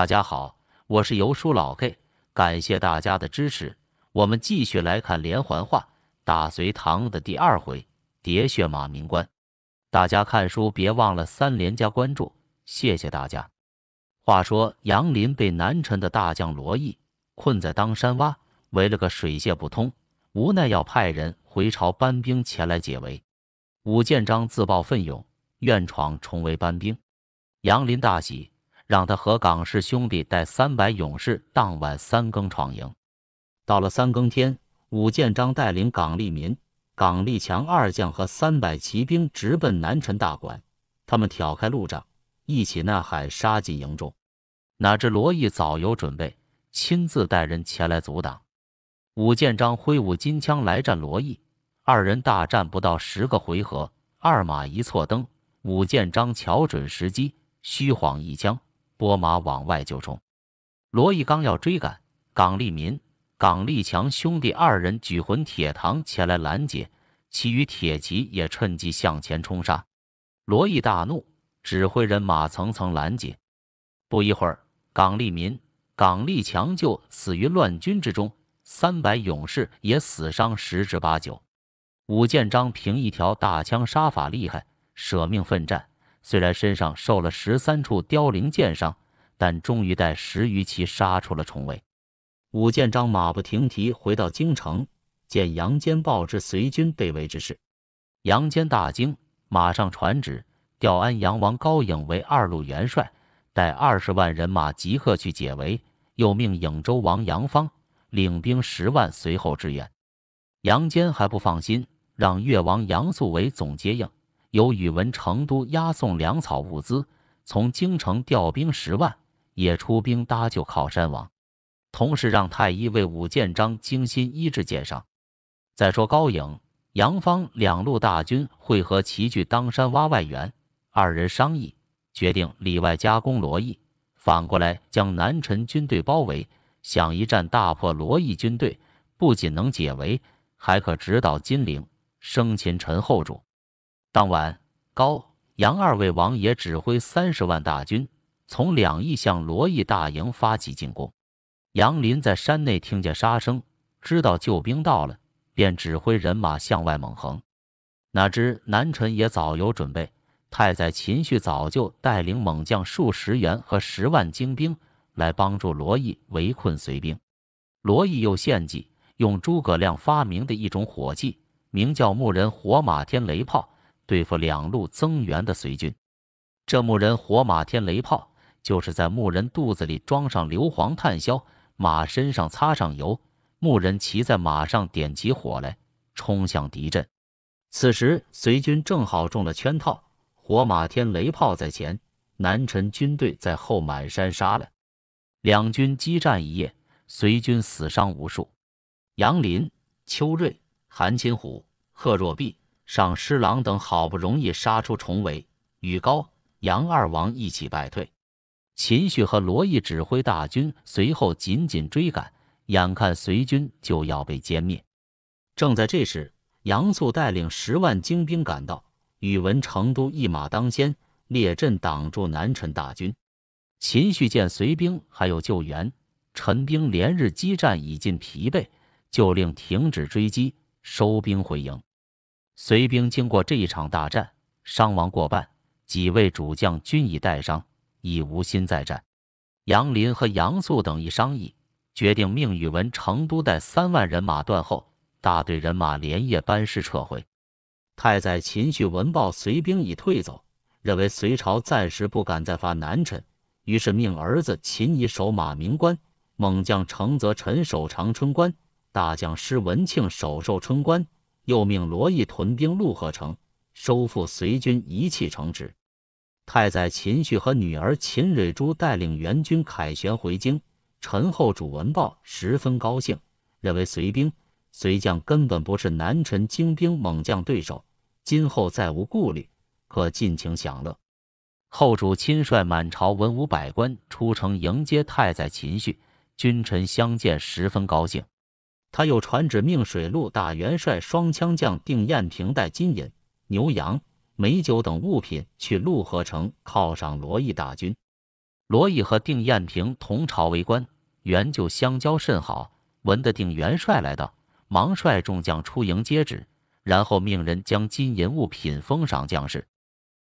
大家好，我是游叔老 K， 感谢大家的支持。我们继续来看连环画打隋唐的第二回喋血马鸣关。大家看书别忘了三连加关注，谢谢大家。话说杨林被南陈的大将罗毅困在当山洼，围了个水泄不通，无奈要派人回朝搬兵前来解围。武建章自报奋勇，愿闯重围搬兵。杨林大喜，让他和港氏兄弟带300勇士当晚3更闯营。到了3更天，武建章带领港利民、港利强二将和300骑兵直奔南陈大馆。他们挑开路障，一起呐喊，杀进营中。哪知罗毅早有准备，亲自带人前来阻挡。武建章挥舞金枪来战罗毅，二人大战不到10个回合，二马一错蹬，武建章瞧准时机，虚晃一枪，拨马往外就冲。罗毅刚要追赶，港利民、港利强兄弟二人举魂铁堂前来拦截，其余铁骑也趁机向前冲杀。罗毅大怒，指挥人马层层拦截。不一会儿，港利民、港利强就死于乱军之中，300勇士也死伤10至8九。武建章凭一条大枪杀法厉害，舍命奋战，虽然身上受了13处凋零箭伤，但终于带10余骑杀出了重围。武建章马不停蹄回到京城，见杨坚报知隋军被围之事。杨坚大惊，马上传旨调安阳王高颖为2路元帅，带20万人马即刻去解围，又命颍州王杨芳领兵10万随后支援。杨坚还不放心，让越王杨素为总接应，由宇文成都押送粮草物资，从京城调兵10万，也出兵搭救靠山王，同时让太医为武建章精心医治箭伤。再说高颖、杨芳2路大军会合齐聚当山洼外援，二人商议决定里外夹攻罗毅，反过来将南陈军队包围，想一战大破罗毅军队，不仅能解围，还可直捣金陵，生擒陈后主。当晚，高、杨2位王爷指挥30万大军，从2翼向罗毅大营发起进攻。杨林在山内听见杀声，知道救兵到了，便指挥人马向外猛横。哪知南陈也早有准备，太宰秦绪早就带领猛将数十员和10万精兵来帮助罗毅围困隋兵。罗毅又献计，用诸葛亮发明的一种火器，名叫木人火马天雷炮，对付2路增援的隋军。这木人火马天雷炮就是在木人肚子里装上硫磺炭硝，马身上擦上油，木人骑在马上点起火来，冲向敌阵。此时隋军正好中了圈套，火马天雷炮在前，南陈军队在后满山杀来，两军激战一夜，隋军死伤无数。杨林、邱瑞、韩擒虎、贺若弼、尚施郎等好不容易杀出重围，与高、杨2王一起败退。秦绪和罗毅指挥大军随后紧紧追赶，眼看隋军就要被歼灭。正在这时，杨素带领10万精兵赶到，宇文成都一马当先，列阵挡住南陈大军。秦绪见隋兵还有救援，陈兵连日激战已尽疲惫，就令停止追击，收兵回营。隋兵经过这一场大战，伤亡过半，几位主将均已带伤，已无心再战。杨林和杨素等一商议，决定命宇文成都带3万人马断后，大队人马连夜班师撤回。太宰秦绪闻报隋兵已退走，认为隋朝暂时不敢再发南陈，于是命儿子秦仪守马鸣关，猛将程泽臣守长春关，大将施文庆守寿春关，又命罗毅屯兵陆河城，收复隋军一气城池。太宰秦绪和女儿秦蕊珠带领援军凯旋回京。陈后主闻报十分高兴，认为隋兵、隋将根本不是南陈精兵猛将对手，今后再无顾虑，可尽情享乐。后主亲率满朝文武百官出城迎接太宰秦绪，君臣相见十分高兴。他又传旨命水陆大元帅双枪将定燕平带金银、牛羊、美酒等物品去陆河城犒赏罗毅大军。罗毅和定燕平同朝为官，原就相交甚好。闻得定元帅来到，忙率众将出营接旨，然后命人将金银物品封赏将士。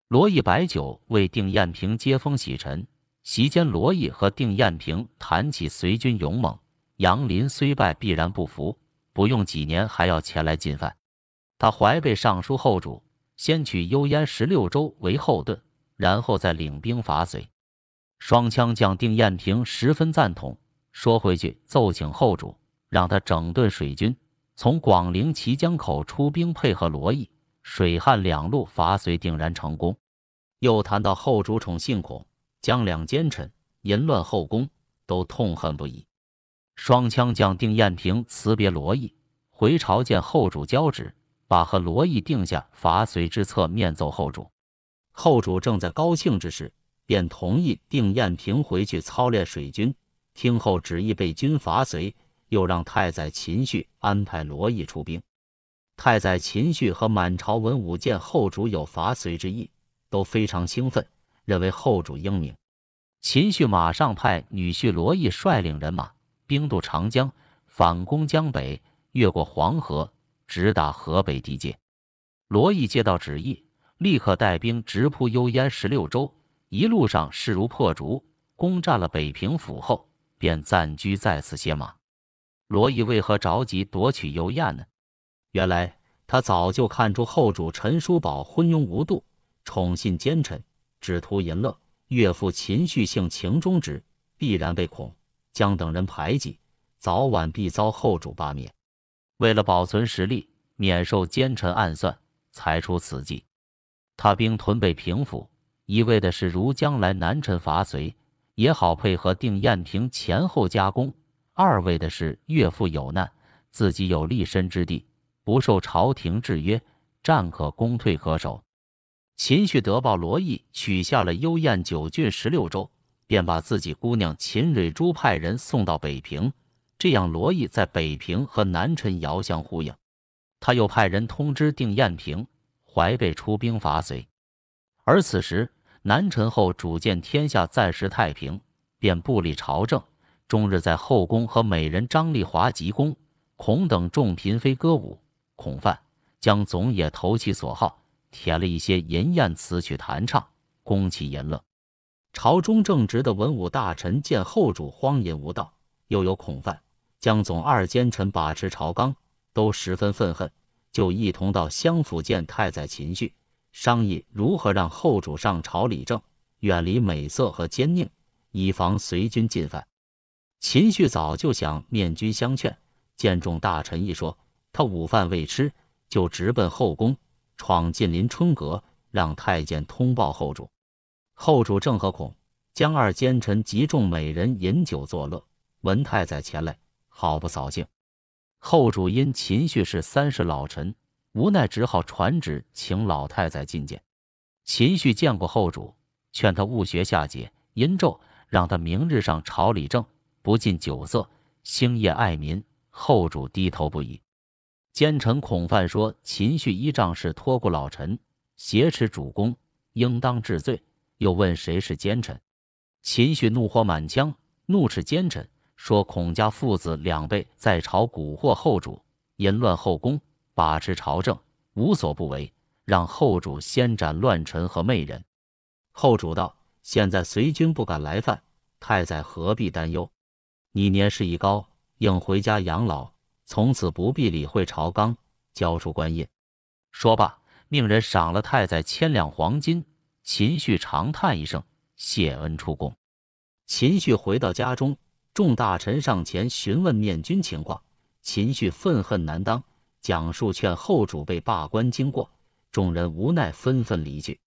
罗毅摆酒为定燕平接风洗尘。席间，罗毅和定燕平谈起隋军勇猛，杨林虽败必然不服，不用几年还要前来进犯。他怀备上书后主，先取幽燕16州为后盾，然后再领兵伐隋。双枪将定燕平十分赞同，说回去奏请后主，让他整顿水军，从广陵綦江口出兵配合罗毅，水旱两路伐隋定然成功。又谈到后主宠信孔，将两奸臣淫乱后宫，都痛恨不已。双枪将定燕平辞别罗毅，回朝见后主交旨，把和罗毅定下伐隋之策面奏后主。后主正在高兴之时，便同意定燕平回去操练水军，听后旨意备军伐隋，又让太宰秦绪安排罗毅出兵。太宰秦绪和满朝文武见后主有伐隋之意，都非常兴奋，认为后主英明。秦绪马上派女婿罗毅率领人马兵渡长江，反攻江北，越过黄河，直达河北地界。罗毅接到旨意，立刻带兵直扑幽燕16州，一路上势如破竹，攻占了北平府后便暂居再次歇马。罗毅为何着急夺取幽燕呢？原来他早就看出后主陈叔宝昏庸无度，宠信奸臣，只图淫乐，岳父秦绪性情中直，必然被孔、姜等人排挤，早晚必遭后主罢免。为了保存实力，免受奸臣暗算，才出此计。他兵屯北平府，一味的是如将来南陈伐隋，也好配合定燕平前后夹攻；二位的是岳父有难，自己有立身之地，不受朝廷制约，战可攻，退可守。秦绪得报罗毅取下了幽燕9郡16州，便把自己姑娘秦蕊珠派人送到北平，这样罗毅在北平和南陈遥相呼应。他又派人通知定燕平，怀备出兵伐隋。而此时南陈后主见天下暂时太平，便不理朝政，终日在后宫和美人张丽华及宫、孔等众嫔妃歌舞。孔范、姜总也投其所好，填了一些淫艳词曲弹唱，供其淫乐。朝中正直的文武大臣见后主荒淫无道，又有孔范、姜总二奸臣把持朝纲，都十分愤恨，就一同到湘府见太宰秦绪，商议如何让后主上朝理政，远离美色和奸佞，以防隋军进犯。秦绪早就想面君相劝，见众大臣一说，他午饭未吃，就直奔后宫，闯进临春阁，让太监通报后主。后主正和孔、姜二奸臣及众美人饮酒作乐，闻太宰前来，好不扫兴。后主因秦绪是三世老臣，无奈只好传旨请老太宰觐见。秦绪见过后主，劝他勿学夏桀、殷纣，让他明日上朝理政，不近酒色，兴业爱民。后主低头不已。奸臣孔范说秦绪依仗是托孤老臣，挟持主公，应当治罪，又问谁是奸臣。秦绪怒火满腔，怒斥奸臣，说孔家父子两辈在朝蛊惑后主，淫乱后宫，把持朝政，无所不为，让后主先斩乱臣和媚人。后主道：现在隋军不敢来犯，太宰何必担忧？你年事已高，应回家养老，从此不必理会朝纲，教书观业。说罢，命人赏了太宰100两黄金。秦绪长叹一声，谢恩出宫。秦绪回到家中，众大臣上前询问面君情况。秦绪愤恨难当，讲述劝后主被罢官经过，众人无奈纷纷离去。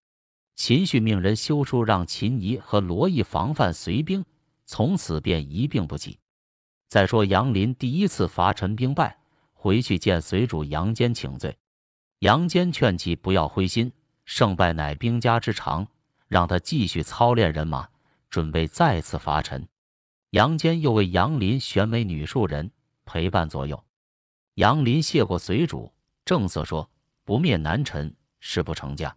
秦绪命人修书让秦仪和罗毅防范隋兵，从此便一病不起。再说杨林第一次伐陈兵败，回去见隋主杨坚请罪。杨坚劝其不要灰心，胜败乃兵家之常，让他继续操练人马，准备再次伐陈。杨坚又为杨林选美女数人陪伴左右。杨林谢过隋主，正色说不灭南陈，誓不成家。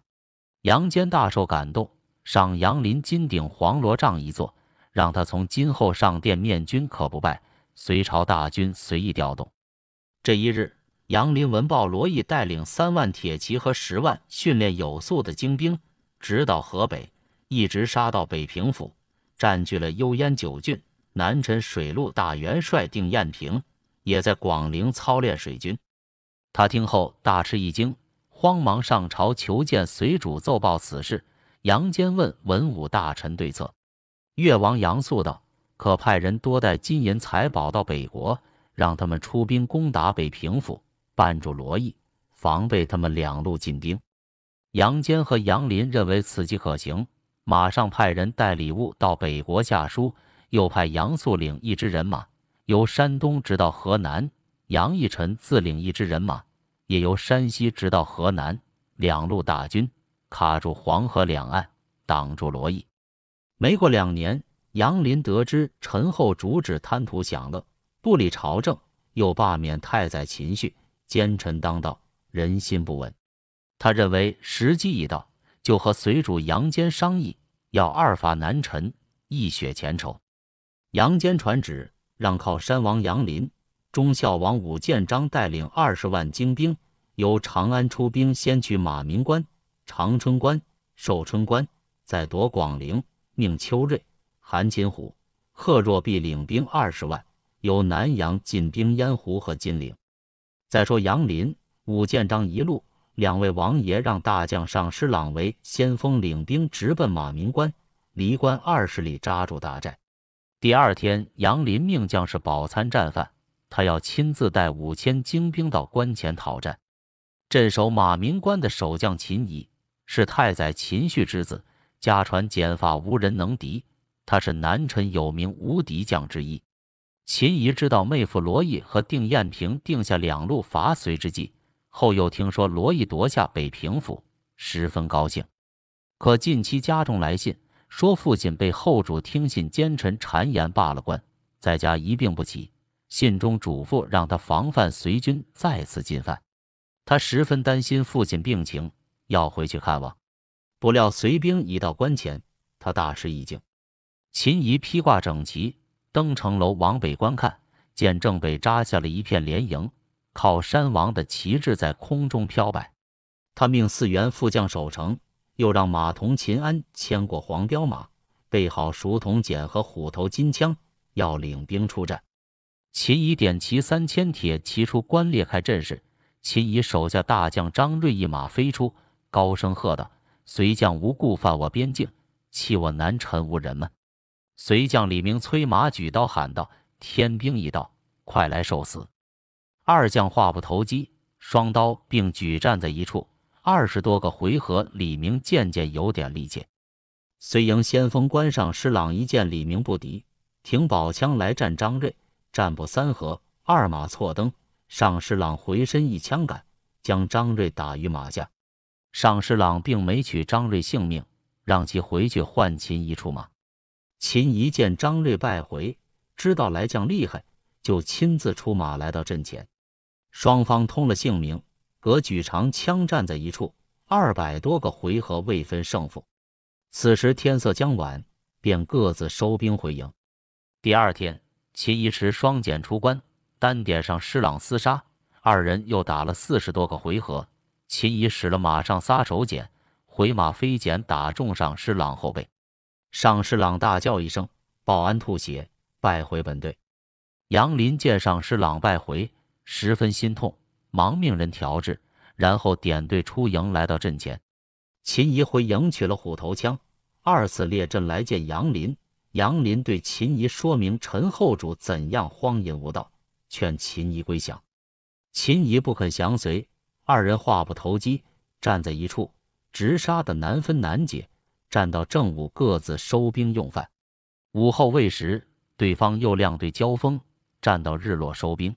杨坚大受感动，赏杨林金顶黄罗帐一座，让他从今后上殿面君可不拜，隋朝大军随意调动。这一日，杨林闻报罗毅带领3万铁骑和10万训练有素的精兵，直到河北，一直杀到北平府，占据了幽燕9郡。南陈水陆大元帅定燕平也在广陵操练水军。他听后大吃一惊，慌忙上朝求见隋主，奏报此事。杨坚问文武大臣对策。越王杨素道：“可派人多带金银财宝到北国，让他们出兵攻打北平府，绊住罗毅，防备他们两路进兵。”杨坚和杨林认为此计可行，马上派人带礼物到北国下书，又派杨素领一支人马，由山东直到河南；杨义臣自领一支人马，也由山西直到河南。两路大军卡住黄河两岸，挡住罗毅。没过2年，杨林得知陈后主旨贪图享乐，不理朝政，又罢免太宰秦绪，奸臣当道，人心不稳。他认为时机已到，就和隋主杨坚商议，要2罚南陈，一雪前仇。杨坚传旨，让靠山王杨林、忠孝王武建章带领20万精兵，由长安出兵，先取马鸣关、长春关、寿春关，再夺广陵。命邱瑞、韩擒虎、贺若弼领兵20万，由南阳进兵盐湖和金陵。再说杨林、武建章一路，两位王爷让大将尚施朗为先锋，领兵直奔马鸣关，离关20里扎住大寨。第2天，杨林命将士饱餐战饭，他要亲自带5000精兵到关前讨战。镇守马鸣关的守将秦仪是太宰秦绪之子，家传剪发无人能敌，他是南陈有名无敌将之一。秦仪知道妹夫罗毅和定燕平定下两路伐隋之计，后又听说罗毅夺下北平府，十分高兴。可近期家中来信，说父亲被后主听信奸臣谗言罢了官，在家一病不起。信中嘱咐让他防范隋军再次进犯。他十分担心父亲病情，要回去看望。不料隋兵一到关前，他大吃一惊。秦仪披挂整齐，登城楼往北观看，见正北扎下了一片连营，靠山王的旗帜在空中飘摆。他命4员副将守城，又让马童秦安牵过黄骠马，备好熟铜锏和虎头金枪，要领兵出战。秦仪点齐3000铁骑出关，裂开阵势。秦仪手下大将张锐一马飞出，高声喝道：“隋将无故犯我边境，弃我南陈无人们！”隋将李明催马举刀喊道：“天兵已到，快来受死！”二将话不投机，双刀并举站在一处。20多个回合，李明渐渐有点力气。隋营先锋官尚施朗一见李明不敌，挺宝枪来战张锐，战不三合，2马错蹬，尚施朗回身一枪杆，将张锐打于马下。尚施朗并没取张锐性命，让其回去换秦仪出马。秦仪见张锐败回，知道来将厉害，就亲自出马来到阵前。双方通了姓名，隔举长枪战在一处，200多个回合未分胜负。此时天色将晚，便各自收兵回营。第2天，秦仪持双锏出关，单点上施朗厮杀，2人又打了40多个回合。秦仪使了马上撒手锏，回马飞锏打中上施朗后背，上施朗大叫一声，抱鞍吐血，败回本队。杨林见上施朗败回，十分心痛，忙命人调治，然后点队出营，来到阵前。秦仪回营取了虎头枪，2次列阵来见杨林。杨林对秦仪说明陈后主怎样荒淫无道，劝秦仪归降。秦仪不肯降随，2人话不投机，站在一处，直杀的难分难解。战到正午，各自收兵用饭。午后未时，对方又两队交锋，战到日落收兵。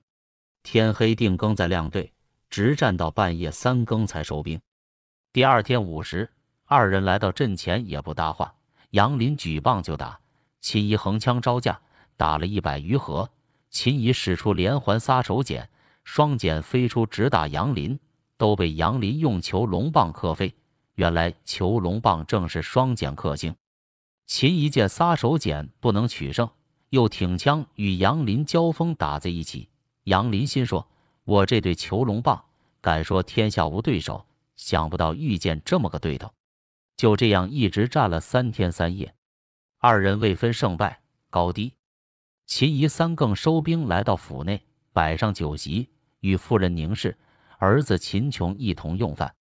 天黑定更在亮队，直战到半夜3更才收兵。第2天午时，2人来到阵前，也不搭话。杨林举棒就打，秦仪横枪招架，打了100余合。秦仪使出连环撒手锏，双锏飞出直打杨林，都被杨林用囚龙棒克飞。原来囚龙棒正是双锏克星。秦一介撒手锏不能取胜，又挺枪与杨林交锋打在一起。杨林心说：“我这对囚龙棒，敢说天下无对手，想不到遇见这么个对头。”就这样一直战了3天3夜，二人未分胜败，高低。秦仪三更收兵来到府内，摆上酒席，与夫人宁氏、儿子秦琼一同用饭，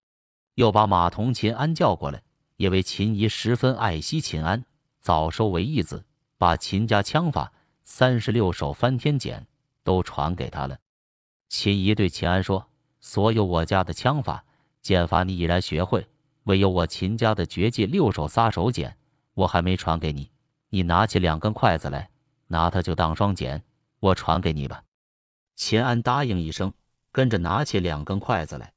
又把马童秦安叫过来，也为秦仪十分爱惜秦安，早收为义子，把秦家枪法36首翻天锏都传给他了。秦仪对秦安说：“所有我家的枪法、剑法你已然学会，唯有我秦家的绝技6首撒手锏，我还没传给你。你拿起2根筷子来，拿它就当双锏，我传给你吧。”秦安答应一声，跟着拿起2根筷子来。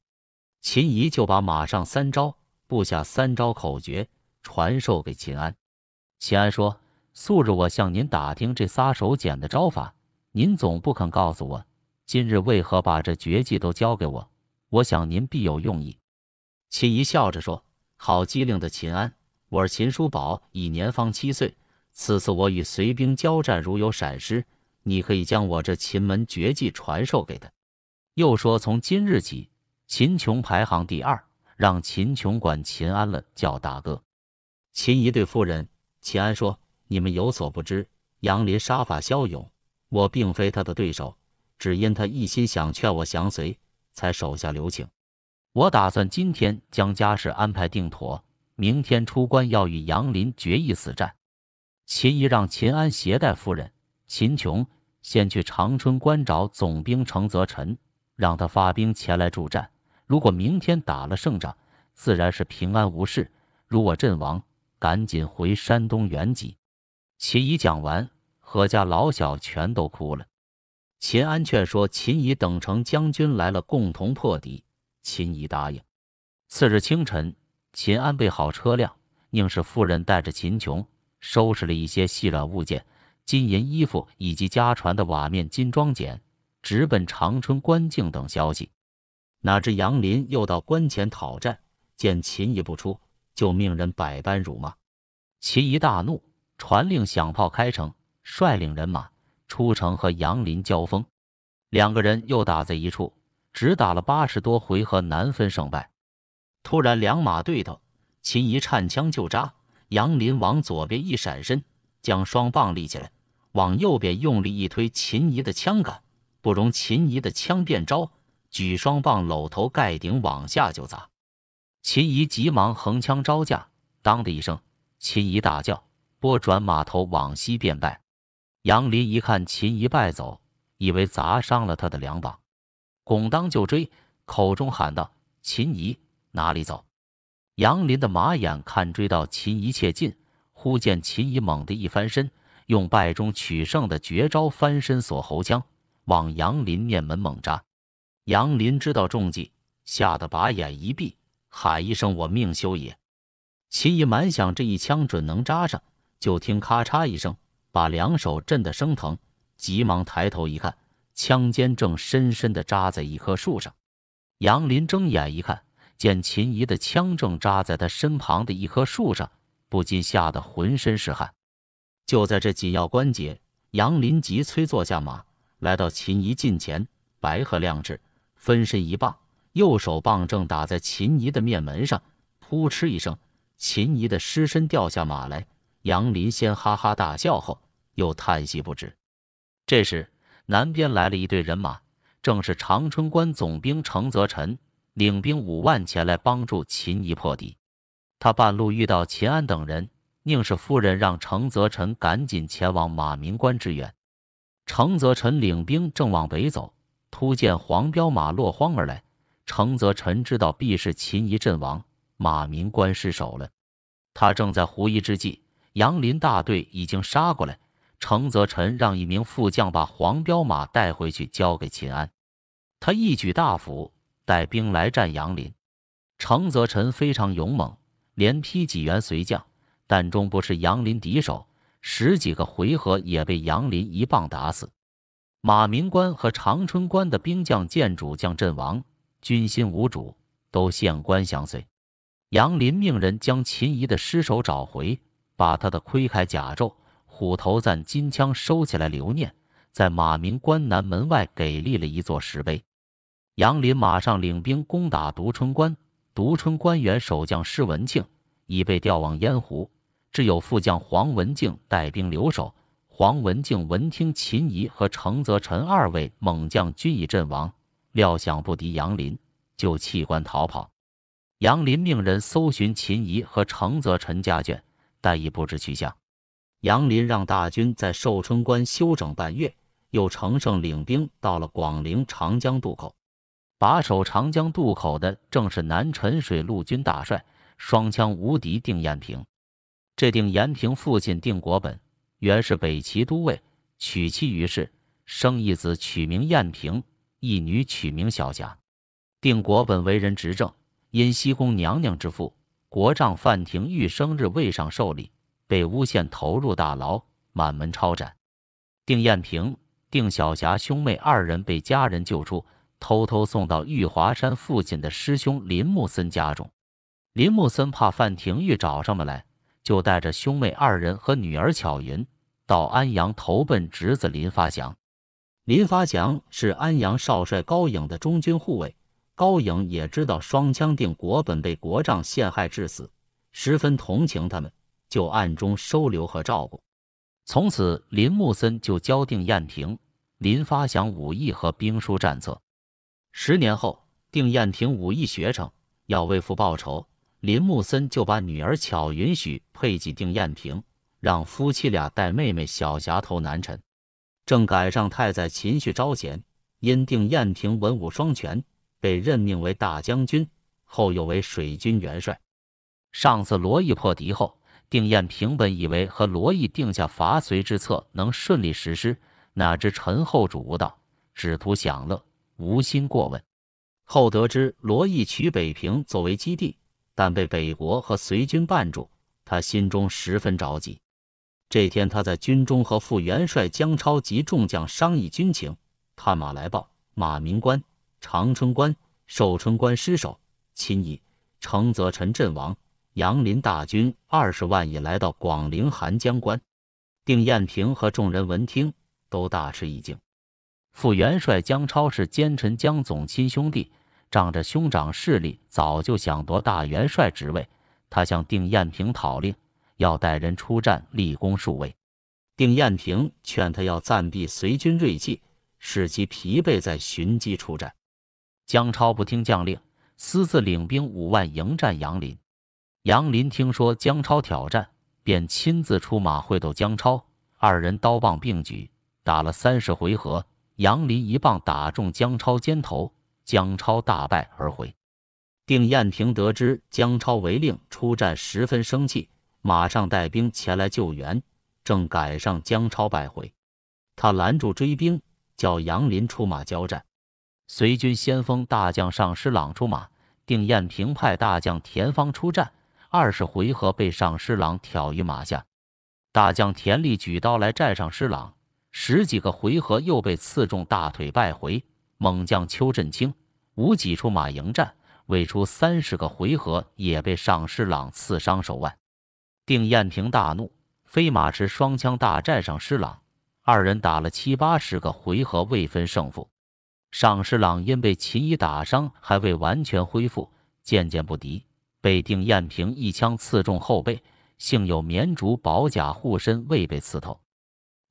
秦仪就把马上3招、布下3招口诀传授给秦安。秦安说：“素日我向您打听这撒手锏的招法，您总不肯告诉我，今日为何把这绝技都交给我？我想您必有用意。”秦仪笑着说：“好机灵的秦安，我是秦叔宝，已年方7岁。此次我与隋兵交战，如有闪失，你可以将我这秦门绝技传授给他。”又说：“从今日起，秦琼排行第2，让秦琼管秦安了，叫大哥。”秦仪对夫人、秦安说：“你们有所不知，杨林杀法骁勇，我并非他的对手，只因他一心想劝我降隋，才手下留情。我打算今天将家事安排定妥，明天出关要与杨林决一死战。”秦仪让秦安携带夫人、秦琼先去长春关找总兵程泽臣，让他发兵前来助战。如果明天打了胜仗，自然是平安无事；如果阵亡，赶紧回山东原籍。秦仪讲完，何家老小全都哭了。秦安劝说秦仪等程将军来了，共同破敌。秦仪答应。次日清晨，秦安备好车辆，宁氏夫人带着秦琼收拾了一些细软物件、金银衣服以及家传的瓦面金装锏，直奔长春关境等消息。哪知杨林又到关前讨战，见秦仪不出，就命人百般辱骂。秦仪大怒，传令响炮开城，率领人马出城和杨林交锋。两个人又打在一处，只打了80多回合，难分胜败。突然两马对头，秦仪颤枪就扎，杨林往左边一闪身，将双棒立起来，往右边用力一推秦仪的枪杆，不容秦仪的枪变招，举双棒搂头盖顶往下就砸。秦仪急忙横枪招架，当的一声，秦仪大叫，拨转马头往西便败。杨林一看秦仪败走，以为砸伤了他的2膀。拱当就追，口中喊道：“秦仪，哪里走！”杨林的马眼看追到秦仪切近，忽见秦仪猛地一翻身，用败中取胜的绝招翻身锁喉枪，往杨林面门猛扎。杨林知道中计，吓得把眼一闭，喊一声：“我命休也！”秦仪满想这一枪准能扎上，就听咔嚓一声，把2手震得生疼，急忙抬头一看，枪尖正深深地扎在一棵树上。杨林睁眼一看，见秦仪的枪正扎在他身旁的一棵树上，不禁吓得浑身是汗。就在这紧要关节，杨林急催坐下马，来到秦仪近前，白鹤亮翅，分身一棒，右手棒正打在秦仪的面门上，扑哧一声，秦仪的尸身掉下马来。杨林先哈哈大笑后，又叹息不止。这时南边来了一队人马，正是长春关总兵程泽臣领兵5万前来帮助秦仪破敌。他半路遇到秦安等人，宁氏夫人让程泽臣赶紧前往马鸣关支援。程泽臣领兵正往北走，突见黄骠马落荒而来，程泽臣知道必是秦仪阵亡，马鸣关失守了。他正在狐疑之际，杨林大队已经杀过来，程泽臣让一名副将把黄骠马带回去交给秦安。他一举大斧，带兵来战杨林。程泽臣非常勇猛，连劈几员随将，但终不是杨林敌手，10几个回合也被杨林一棒打死。马鸣关和长春关的兵将见主将阵亡，军心无主，都县官降随。杨林命人将秦仪的尸首找回，把他的盔铠甲胄、虎头赞金枪收起来留念，在马鸣关南门外给立了一座石碑。杨林马上领兵攻打独春关，独春关原守将施文庆已被调往盐湖，只有副将黄文静带兵留守。黄文静闻听秦仪和程泽、陈二位猛将均已阵亡，料想不敌杨林，就弃关逃跑。杨林命人搜寻秦仪和程泽、陈家眷，但已不知去向。杨林让大军在寿春关休整半月，又乘胜领兵到了广陵长江渡口。把守长江渡口的正是南陈水陆军大帅、双枪无敌定延平。这定延平父亲定国本原是北齐都尉，娶妻于氏，生一子取名燕平，一女取名小霞。定国本为人执政，因西宫娘娘之父国丈范廷玉生日未上受礼，被诬陷投入大牢，满门抄斩。定燕平、定小霞兄妹二人被家人救出，偷偷送到玉华山父亲的师兄林木森家中。林木森怕范廷玉找上门来，就带着兄妹二人和女儿巧云到安阳投奔侄子林发祥。林发祥是安阳少帅高颖的中军护卫，高颖也知道双枪定国本被国丈陷害致死，十分同情他们，就暗中收留和照顾。从此林木森就教定燕平、林发祥武艺和兵书战策。10年后，定燕平武艺学成，要为父报仇，林木森就把女儿巧云许配给定燕平，让夫妻俩带妹妹小霞投南陈。正赶上太宰秦绪招贤，因定燕平文武双全，被任命为大将军，后又为水军元帅。上次罗毅破敌后，定燕平本以为和罗毅定下伐隋之策能顺利实施，哪知陈后主无道，只图享乐，无心过问。后得知罗毅取北平作为基地，但被北国和隋军绊住，他心中十分着急。这天他在军中和副元帅姜超及众将商议军情，探马来报，马鸣关、长春关、寿春关失守，秦仪、程泽、陈阵亡，杨林大军20万已来到广陵寒江关。定燕平和众人闻听，都大吃一惊。副元帅姜超是奸臣姜总亲兄弟，仗着兄长势力，早就想夺大元帅职位。他向定燕平讨令，要带人出战立功数位。定燕平劝他要暂避隋军锐气，使其疲惫，再寻机出战。姜超不听将令，私自领兵5万迎战杨林。杨林听说姜超挑战，便亲自出马会斗姜超，二人刀棒并举，打了30回合。杨林一棒打中姜超肩头，姜超大败而回。定燕平得知姜超违令出战，十分生气，马上带兵前来救援。正赶上姜超败回，他拦住追兵，叫杨林出马交战。隋军先锋大将尚施朗出马，定燕平派大将田方出战，20回合被尚施朗挑于马下。大将田力举刀来战尚施朗，10几个回合又被刺中大腿败回。猛将邱振清、吴己出马迎战，未出30个回合也被尚施朗刺伤手腕。定燕平大怒，飞马驰双枪大战尚施朗，二人打了70、80个回合未分胜负。尚施朗因被秦仪打伤，还未完全恢复，渐渐不敌，被定燕平一枪刺中后背，幸有绵竹宝甲护身，未被刺透。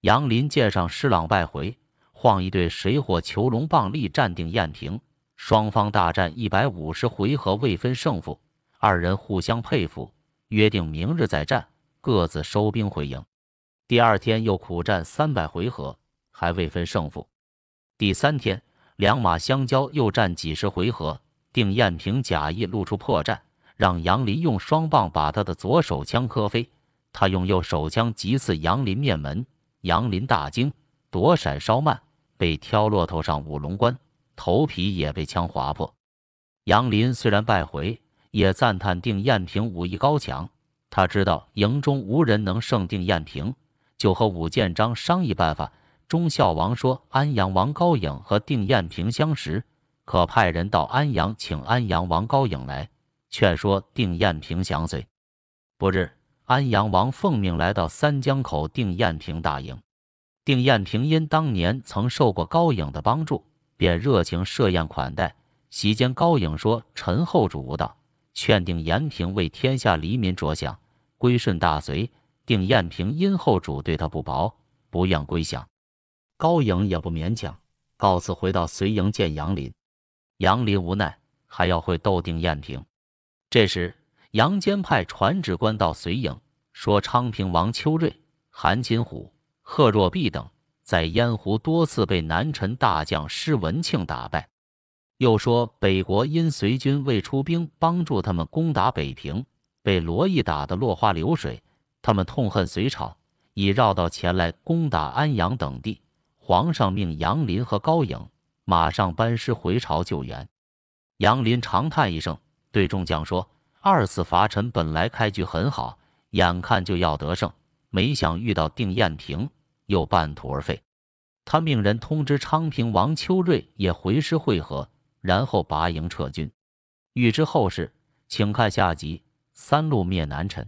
杨林见尚施朗败回，晃一对水火囚龙棒力战定燕平，双方大战150回合未分胜负，二人互相佩服，约定明日再战，各自收兵回营。第二天又苦战300回合，还未分胜负。第三天两马相交，又战几十回合，定燕平假意露出破绽，让杨林用双棒把他的左手枪磕飞，他用右手枪击刺杨林面门，杨林大惊，躲闪稍慢，被挑落头上五龙关，头皮也被枪划破。杨林虽然败回，也赞叹定燕平武艺高强。他知道营中无人能胜定燕平，就和武建章商议办法。忠孝王说安阳王高颖和定燕平相识，可派人到安阳请安阳王高颖来，劝说定燕平降随。不日，安阳王奉命来到三江口定燕平大营。定燕平因当年曾受过高颖的帮助，便热情设宴款待。席间，高颖说：“陈后主无道，劝定延平为天下黎民着想，归顺大隋。”定燕平因后主对他不薄，不愿归降。高颖也不勉强，告辞回到绥营见杨林。杨林无奈，还要会斗定燕平。这时，杨坚派传旨官到绥营，说昌平王邱瑞、韩擒虎、贺若弼等在燕湖多次被南陈大将施文庆打败。又说北国因隋军未出兵帮助他们攻打北平，被罗毅打得落花流水，他们痛恨隋朝，已绕道前来攻打安阳等地。皇上命杨林和高颖马上班师回朝救援。杨林长叹一声，对众将说：“二次伐陈本来开局很好，眼看就要得胜，没想遇到定燕平，又半途而废。”他命人通知昌平王邱瑞也回师会合，然后拔营撤军。欲知后事，请看下集《三路灭南陈》。